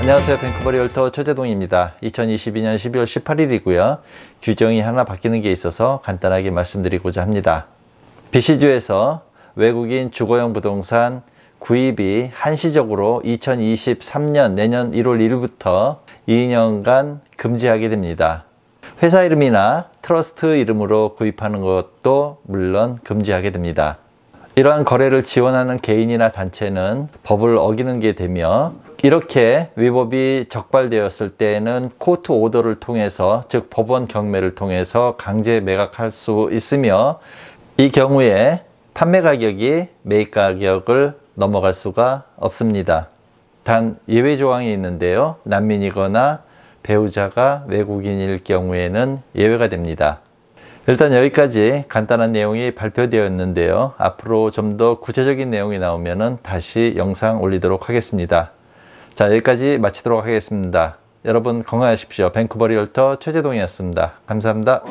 안녕하세요. 밴쿠버 리얼터 최재동입니다. 2022년 12월 18일이고요. 규정이 하나 바뀌는 게 있어서 간단하게 말씀드리고자 합니다. BC주에서 외국인 주거용 부동산 구입이 한시적으로 2023년 내년 1월 1일부터 2년간 금지하게 됩니다. 회사 이름이나 트러스트 이름으로 구입하는 것도 물론 금지하게 됩니다. 이러한 거래를 지원하는 개인이나 단체는 법을 어기는 게 되며, 이렇게 위법이 적발되었을 때에는 코트 오더를 통해서, 즉 법원 경매를 통해서 강제 매각할 수 있으며, 이 경우에 판매 가격이 매입 가격을 넘어갈 수가 없습니다. 단 예외 조항이 있는데요. 난민이거나 배우자가 외국인일 경우에는 예외가 됩니다. 일단 여기까지 간단한 내용이 발표되었는데요. 앞으로 좀 더 구체적인 내용이 나오면 다시 영상 올리도록 하겠습니다. 자, 여기까지 마치도록 하겠습니다. 여러분 건강하십시오. 밴쿠버 리얼터 최재동이었습니다. 감사합니다.